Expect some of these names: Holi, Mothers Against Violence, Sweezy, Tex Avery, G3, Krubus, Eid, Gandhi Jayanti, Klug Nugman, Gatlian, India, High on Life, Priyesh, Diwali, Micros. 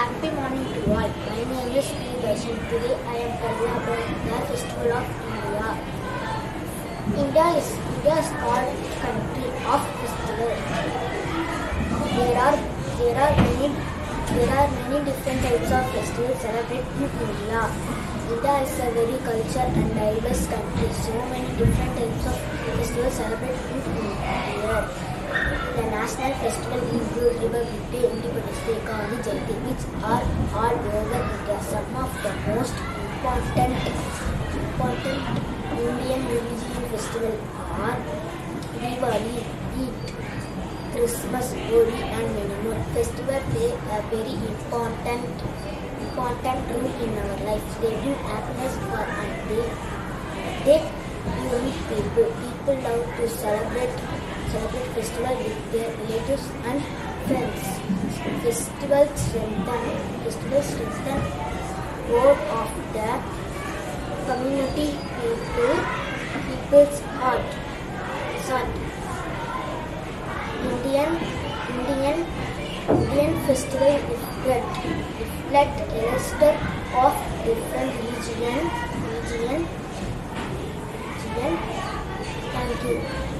Happy morning to all. My name is Priyesh. Today I am telling about the festival of India. India is called country of festival. There are many different types of festivals celebrated in India. India is a very cultural and diverse country. So many different types of festivals celebrated in India. The national festival is the Republic Day, Independence Day, Gandhi Jayanti, which are all over India. Some of the most important Indian religious festivals are Diwali, Eid, Christmas, Holi, and many more. Festivals play a very important role in our lives. They bring happiness for and they unite people. People love to celebrate festival with their relatives and friends. Festivals strengthen bond of the community. People's heart. Indian festival reflect a cluster of different religion. Thank you.